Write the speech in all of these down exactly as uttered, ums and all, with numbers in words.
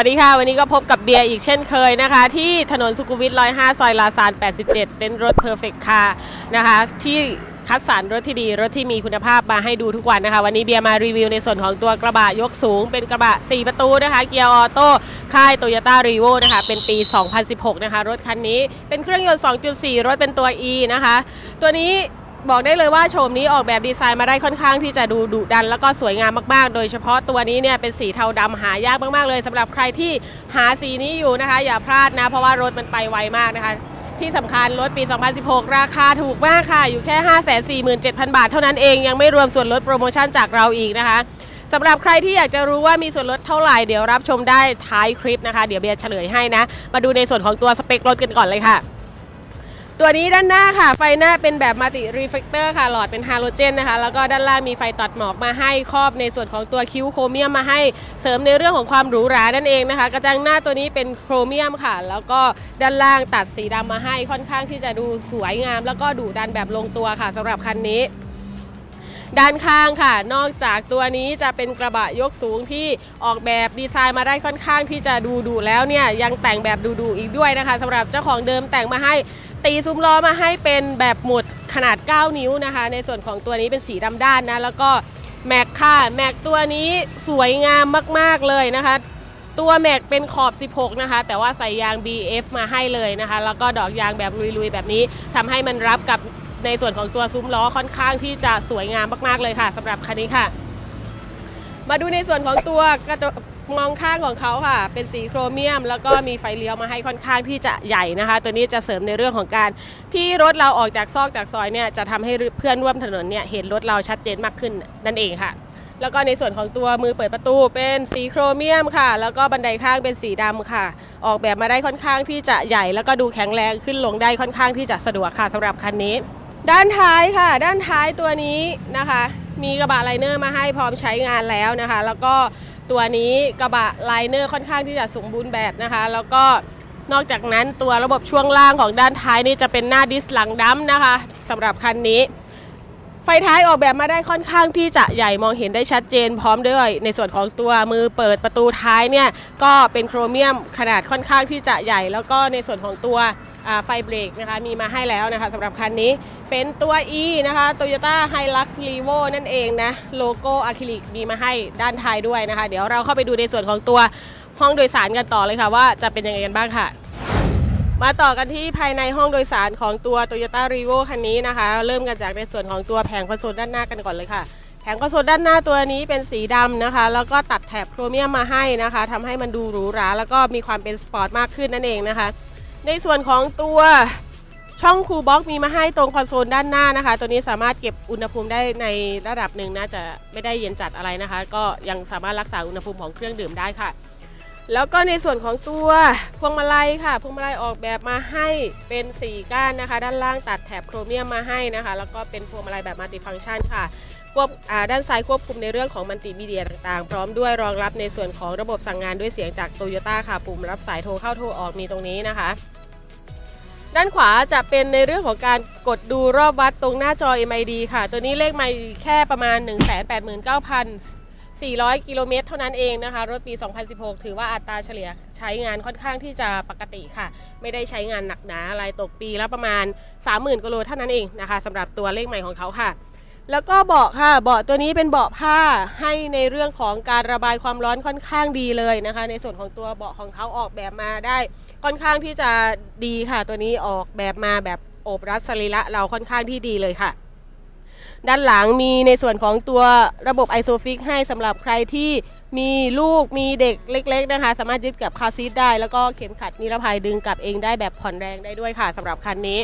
วัสดีค่ะวันนี้ก็พบกับเบียร์อีกเช่นเคยนะคะที่ถนนสุขุมวิทหนึ่งศูนย์ห้าซอยลาซานแปดสิบเจ็ดเต้นรถ Perfect Car นะคะที่คัดสรรรถที่ดีรถที่มีคุณภาพมาให้ดูทุกวันนะคะวันนี้เบียร์มารีวิวในส่วนของตัวกระบะยกสูงเป็นกระบะสี่ประตูนะคะเกียร์ออโต้ค่าย Toyota Revo นะคะเป็นปีสองพันสิบหกนะคะรถคันนี้เป็นเครื่องยนต์ สองจุดสี่ รถเป็นตัว E นะคะตัวนี้บอกได้เลยว่าโฉมนี้ออกแบบดีไซน์มาได้ค่อนข้างที่จะดูดุดันแล้วก็สวยงามมากๆโดยเฉพาะตัวนี้เนี่ยเป็นสีเทาดำหายากมากๆเลยสำหรับใครที่หาสีนี้อยู่นะคะอย่าพลาดนะเพราะว่ารถมันไปไวมากนะคะที่สำคัญรถปีสองพันสิบหกราคาถูกมากค่ะอยู่แค่ ห้าแสนสี่หมื่นเจ็ดพัน บาทเท่านั้นเองยังไม่รวมส่วนลดโปรโมชั่นจากเราอีกนะคะสำหรับใครที่อยากจะรู้ว่ามีส่วนลดเท่าไหร่เดี๋ยวรับชมได้ท้ายคลิปนะคะเดี๋ยวเบียร์เฉลยให้นะมาดูในส่วนของตัวสเปครถกันก่อนเลยค่ะตัวนี้ด้านหน้าค่ะไฟหน้าเป็นแบบมัลติรีเฟลคเตอร์ค่ะหลอดเป็นฮาโลเจนนะคะแล้วก็ด้านล่างมีไฟตัดหมอกมาให้ครอบในส่วนของตัวคิ้วโครเมียมมาให้เสริมในเรื่องของความหรูหรานั่นเองนะคะกระจังหน้าตัวนี้เป็นโครเมียมค่ะแล้วก็ด้านล่างตัดสีดำมาให้ค่อนข้างที่จะดูสวยงามแล้วก็ดุดันแบบลงตัวค่ะสำหรับคันนี้ด้านข้างค่ะนอกจากตัวนี้จะเป็นกระบะยกสูงที่ออกแบบดีไซน์มาได้ค่อนข้างที่จะดูดุแล้วเนี่ยยังแต่งแบบดูดุอีกด้วยนะคะสำหรับเจ้าของเดิมแต่งมาให้ตีซุ้มล้อมาให้เป็นแบบหมุดขนาดเก้านิ้วนะคะในส่วนของตัวนี้เป็นสีดำด้านนะแล้วก็แม็กค่ะแม็กตัวนี้สวยงามมากๆเลยนะคะตัวแม็กเป็นขอบสิบหกนะคะแต่ว่าใส่ยาง บี เอฟ มาให้เลยนะคะแล้วก็ดอกยางแบบลุยๆแบบนี้ทำให้มันรับกับในส่วนของตัวซุ้มล้อค่อนข้างที่จะสวยงามมากๆเลยค่ะสำหรับคันนี้ค่ะมาดูในส่วนของตัวกระจกมองข้างของเขาค่ะเป็นสีโครเมียมแล้วก็มีไฟเลี้ยวมาให้ค่อนข้างที่จะใหญ่นะคะตัวนี้จะเสริมในเรื่องของการที่รถเราออกจากซอกจากซอยเนี่ยจะทำให้เพื่อนร่วมถนนเนี่ยเห็นรถเราชัดเจนมากขึ้นนั่นเองค่ะแล้วก็ในส่วนของตัวมือเปิดประตูเป็นสีโครเมียมค่ะแล้วก็บันไดข้างเป็นสีดำค่ะออกแบบมาได้ค่อนข้างที่จะใหญ่แล้วก็ดูแข็งแรงขึ้นลงได้ค่อนข้างที่จะสะดวกค่ะสำหรับคันนี้ด้านท้ายค่ะด้านท้ายตัวนี้นะคะมีกระบะไลเนอร์มาให้พร้อมใช้งานแล้วนะคะแล้วก็ตัวนี้กระบะไลเนอร์ค่อนข้างที่จะสมบูรณ์แบบนะคะแล้วก็นอกจากนั้นตัวระบบช่วงล่างของด้านท้ายนี่จะเป็นหน้าดิสหลังดั้มนะคะสำหรับคันนี้ไฟท้ายออกแบบมาได้ค่อนข้างที่จะใหญ่มองเห็นได้ชัดเจนพร้อมด้วยในส่วนของตัวมือเปิดประตูท้ายเนี่ยก็เป็นโครเมียมขนาดค่อนข้างที่จะใหญ่แล้วก็ในส่วนของตัวไฟเบรกนะคะมีมาให้แล้วนะคะสำหรับคันนี้เป็นตัว E นะคะ Toyota Hilux Revo นั่นเองนะโลโก้อะคริลิกมีมาให้ด้านท้ายด้วยนะคะเดี๋ยวเราเข้าไปดูในส่วนของตัวห้องโดยสารกันต่อเลยค่ะว่าจะเป็นยังไงกันบ้างค่ะมาต่อกันที่ภายในห้องโดยสารของตัว Toyota Revo คันนี้นะคะเริ่มกันจากในส่วนของตัวแผงคอนโซลด้านหน้ากันก่อนเลยค่ะแผงคอนโซลด้านหน้าตัวนี้เป็นสีดำนะคะแล้วก็ตัดแถบโครเมียมมาให้นะคะทำให้มันดูหรูหราแล้วก็มีความเป็นสปอร์ตมากขึ้นนั่นเองนะคะในส่วนของตัวช่องคูลบ็อกซ์มีมาให้ตรงคอนโซลด้านหน้านะคะตัวนี้สามารถเก็บอุณหภูมิได้ในระดับหนึ่งนะจะไม่ได้เย็นจัดอะไรนะคะก็ยังสามารถรักษาอุณหภูมิของเครื่องดื่มได้ค่ะแล้วก็ในส่วนของตัวพวงมาลัยค่ะพวงมาลัยออกแบบมาให้เป็นสีก้านนะคะด้านล่างตัดแถบโครเมียมมาให้นะคะแล้วก็เป็นพวงมาลัยแบบมัลติฟังก์ชันค่ะควบด้านซ้ายควบคุมในเรื่องของมัลติมีเดียต่างๆพร้อมด้วยรองรับในส่วนของระบบสั่งงานด้วยเสียงจาก Toyota ค่ะปุ่มรับสายโทรเข้าโทรออกมีตรงนี้นะคะด้านขวาจะเป็นในเรื่องของการกดดูรอบวัดตรงหน้าจอ เอ็ม ไอ ดี ค่ะตัวนี้เลขไมล์แค่ประมาณ หนึ่งแสนแปดหมื่นเก้าพันสี่ร้อย กิโลเมตรเท่านั้นเองนะคะรถปีสองพันสิบหกถือว่าอัตราเฉลี่ยใช้งานค่อนข้างที่จะปกติค่ะไม่ได้ใช้งานหนักหนาอะไรตกปีละประมาณ สามหมื่น กิโลเท่านั้นเองนะคะสำหรับตัวเลขไมล์ของเขาค่ะแล้วก็เบาะค่ะเบาะตัวนี้เป็นเบาะผ้าให้ในเรื่องของการระบายความร้อนค่อนข้างดีเลยนะคะในส่วนของตัวเบาะของเขาออกแบบมาได้ค่อนข้างที่จะดีค่ะตัวนี้ออกแบบมาแบบโอบรัดสรีระเราค่อนข้างที่ดีเลยค่ะด้านหลังมีในส่วนของตัวระบบ Isofix ให้สำหรับใครที่มีลูกมีเด็กเล็กๆนะคะสามารถยึดกับคาร์ซีทได้แล้วก็เข็มขัดนิรภัยดึงกลับเองได้แบบผ่อนแรงได้ด้วยค่ะสำหรับคันนี้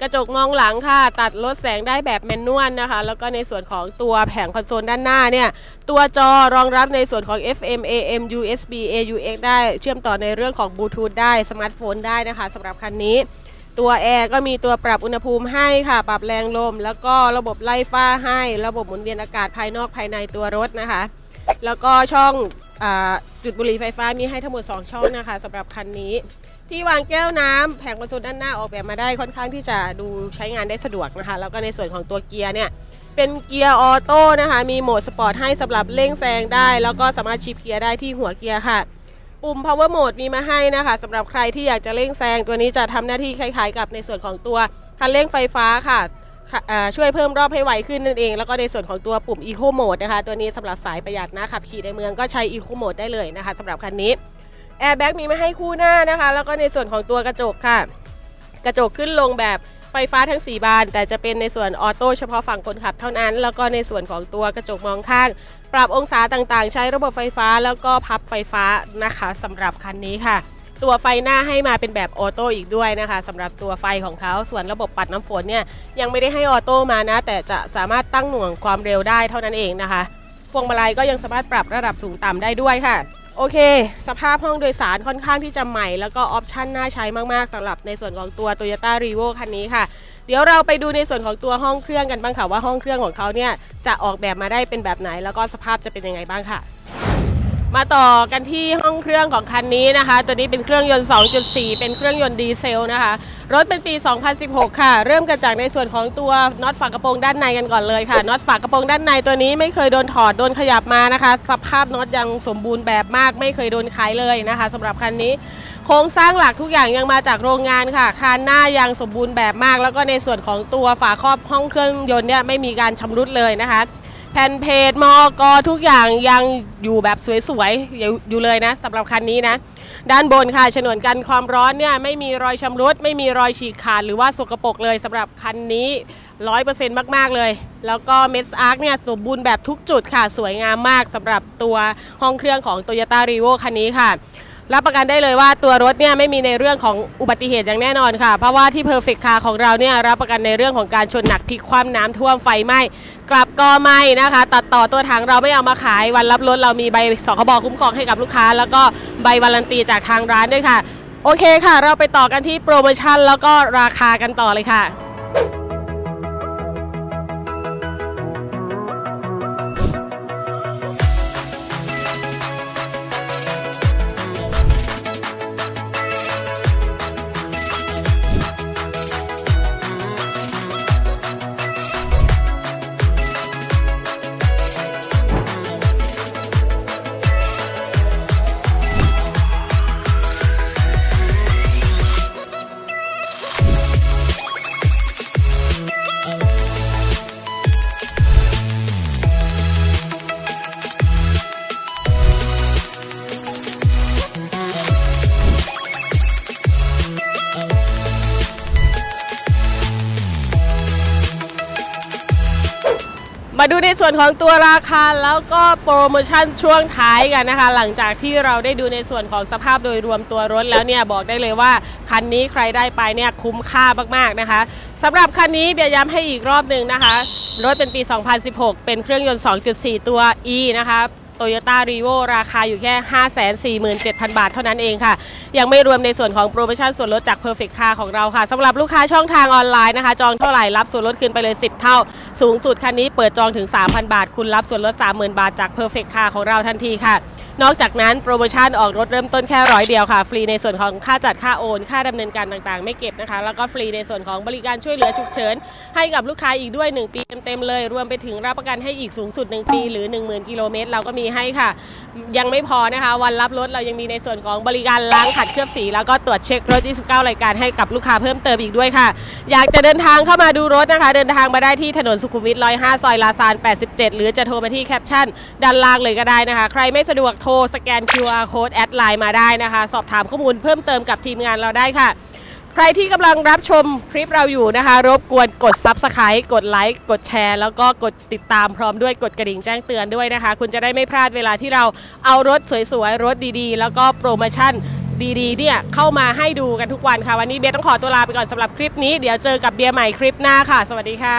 กระจกมองหลังค่ะตัดลดแสงได้แบบแมนนวลนะคะแล้วก็ในส่วนของตัวแผงคอนโซลด้านหน้าเนี่ยตัวจอรองรับในส่วนของ เอฟ เอ็ม เอ เอ็ม ยู เอส บี เอ ยู เอ็กซ์ ได้เชื่อมต่อในเรื่องของบลูทูธได้สมาร์ทโฟนได้นะคะสำหรับคันนี้ตัวแอร์ก็มีตัวปรับอุณหภูมิให้ค่ะปรับแรงลมแล้วก็ระบบไล่ฟ้าให้ระบบหมุนเวียนอากาศภายนอกภายในตัวรถนะคะแล้วก็ช่องอ่าจุดบุหรี่ไฟฟ้ามีให้ทั้งหมดสองช่องนะคะสำหรับคันนี้ที่วางแก้วน้ำแผงคอนโซลด้านหน้าออกแบบมาได้ค่อนข้างที่จะดูใช้งานได้สะดวกนะคะแล้วก็ในส่วนของตัวเกียร์เนี่ยเป็นเกียร์ออโต้นะคะมีโหมดสปอร์ตให้สำหรับเร่งแซงได้แล้วก็สามารถชิปเกียร์ได้ที่หัวเกียร์ค่ะ ปุ่ม power mode มีมาให้นะคะสำหรับใครที่อยากจะเร่งแซงตัวนี้จะทำหน้าที่คล้ายๆกับในส่วนของตัวคันเร่งไฟฟ้าค่ะช่วยเพิ่มรอบให้ไวขึ้นนั่นเองแล้วก็ในส่วนของตัวปุ่ม eco mode นะคะตัวนี้สำหรับสายประหยัดนะขับขี่ในเมืองก็ใช้ eco mode ได้เลยนะคะสำหรับคันนี้ airbag มีมาให้คู่หน้านะคะแล้วก็ในส่วนของตัวกระจกค่ะกระจกขึ้นลงแบบไฟฟ้าทั้งสี่บานแต่จะเป็นในส่วนออโต้เฉพาะฝั่งคนขับเท่านั้นแล้วก็ในส่วนของตัวกระจกมองข้างปรับองศาต่างๆใช้ระบบไฟฟ้าแล้วก็พับไฟฟ้านะคะสำหรับคันนี้ค่ะตัวไฟหน้าให้มาเป็นแบบออโต้อีกด้วยนะคะสำหรับตัวไฟของเขาส่วนระบบปัดน้ำฝนเนี่ยยังไม่ได้ให้ออโต้มานะแต่จะสามารถตั้งหน่วงความเร็วได้เท่านั้นเองนะคะพวงมาลัยก็ยังสามารถปรับระดับสูงต่ำได้ด้วยค่ะโอเคสภาพห้องโดยสารค่อนข้างที่จะใหม่แล้วก็ออปชั่นน่าใช้มากๆสำหรับในส่วนของตัว Toyota Revo คันนี้ค่ะเดี๋ยวเราไปดูในส่วนของตัวห้องเครื่องกันบ้างค่ะว่าห้องเครื่องของเขาเนี่ยจะออกแบบมาได้เป็นแบบไหนแล้วก็สภาพจะเป็นยังไงบ้างค่ะมาต่อกันที่ห้องเครื่องของคันนี้นะคะตัวนี้เป็นเครื่องยนต์ สองจุดสี่ เป็นเครื่องยนต์ดีเซลนะคะรถเป็นปีสองพันสิบหกค่ะเริ่มกันจากในส่วนของตัวน็อตฝากระโปรงด้านในกันก่อนเลยค่ะน็อตฝากระโปรงด้านในตัวนี้ไม่เคยโดนถอดโดนขยับมานะคะสภาพน็อตยังสมบูรณ์แบบมากไม่เคยโดนไขเลยนะคะสำหรับคันนี้โครงสร้างหลักทุกอย่างยังมาจากโรงงานค่ะคานหน้ายังสมบูรณ์แบบมากแล้วก็ในส่วนของตัวฝาครอบห้องเครื่องยนต์เนี่ยไม่มีการชำรุดเลยนะคะแผ่นเพจมอกอทุกอย่างยังอยู่แบบสวยๆ อยู่ อยู่เลยนะสำหรับคันนี้นะด้านบนค่ะฉนวนกันความร้อนเนี่ยไม่มีรอยชำรุดไม่มีรอยฉีกขาดหรือว่าสกปรกเลยสำหรับคันนี้ ร้อยเปอร์เซ็นต์ มากๆเลยแล้วก็เมสอาร์คเนี่ยสมบูรณ์แบบทุกจุดค่ะสวยงามมากสำหรับตัวห้องเครื่องของ Toyota Revo คันนี้ค่ะรับประกันได้เลยว่าตัวรถเนี่ยไม่มีในเรื่องของอุบัติเหตุอย่างแน่นอนค่ะเพราะว่าที่ Perfect Car ของเราเนี่ยรับประกันในเรื่องของการชนหนักพลิกคว่ำน้ำท่วมไฟไหม้กลับก็ไม่นะคะตัดต่อตัวถังเราไม่เอามาขายวันรับรถเรามีใบสคบคุ้มครองให้กับลูกค้าแล้วก็ใบวารันตีจากทางร้านด้วยค่ะโอเคค่ะเราไปต่อกันที่โปรโมชั่นแล้วก็ราคากันต่อเลยค่ะมาดูในส่วนของตัวราคาแล้วก็โปรโมชั่นช่วงท้ายกันนะคะหลังจากที่เราได้ดูในส่วนของสภาพโดยรวมตัวรถแล้วเนี่ยบอกได้เลยว่าคันนี้ใครได้ไปเนี่ยคุ้มค่ามากๆนะคะสำหรับคันนี้เบียร์ย้ำให้อีกรอบหนึ่งนะคะรถเป็นปีสองพันสิบหกเป็นเครื่องยนต์ สองจุดสี่ ตัว E นะคะ Toyota Revo ราคาอยู่แค่ ห้าแสนสี่หมื่นเจ็ดพัน บาทเท่านั้นเองค่ะยังไม่รวมในส่วนของโปรโมชั่นส่วนลดจาก Perfect Car ของเราค่ะสำหรับลูกค้าช่องทางออนไลน์นะคะจองเท่าไหร่รับส่วนลดคืนไปเลยสิบเท่าสูงสุดคันนี้เปิดจองถึง สามพัน บาทคุณรับส่วนลด สามหมื่น บาทจาก Perfect Car ของเราทันทีค่ะนอกจากนั้นโปรโมชั่นออกรถเริ่มต้นแค่ร้อยเดียวค่ะฟรีในส่วนของค่าจัดค่าโอนค่าดำเนินการต่างๆไม่เก็บนะคะแล้วก็ฟรีในส่วนของบริการช่วยเหลือฉุกเฉินให้กับลูกค้าอีกด้วยหนึ่งปีเต็มๆเลยรวมไปถึงรับประกันให้อีกสูงสุดหนึ่งปีหรือ หนึ่งหมื่น กิโลเมตรเราก็มีให้ค่ะยังไม่พอนะคะวันรับรถเรายังมีในส่วนของบริการล้างขัดเคลือบสีแล้วก็ตรวจเช็ครถยี่สิบเก้ารายการให้กับลูกค้าเพิ่มเติมอีกด้วยค่ะอยากจะเดินทางเข้ามาดูรถนะคะเดินทางมาได้ที่ถนนสุขุมวิทหนึ่งศูนย์ห้าซอยลาซานแปดสิบเจ็ดหรือจะโทรมาที่แคปชั่นด้านล่างเลยก็ได้นะคะใครไม่สะดวกโทรสแกน คิว อาร์ Code แอดไลน์มาได้นะคะสอบถามข้อมูลเพิ่มเติมกับทีมงานเราได้ค่ะใครที่กำลังรับชมคลิปเราอยู่นะคะรบกวนกด Subscribe กดไลค์กดแชร์แล้วก็กดติดตามพร้อมด้วยกดกระดิ่งแจ้งเตือนด้วยนะคะคุณจะได้ไม่พลาดเวลาที่เราเอารถสวยๆรถดีๆแล้วก็โปรโมชั่นดีๆเนี่ยเข้ามาให้ดูกันทุกวันค่ะวันนี้เบียร์ต้องขอตัวลาไปก่อนสำหรับคลิปนี้เดี๋ยวเจอกับเบียร์ใหม่คลิปหน้าค่ะสวัสดีค่ะ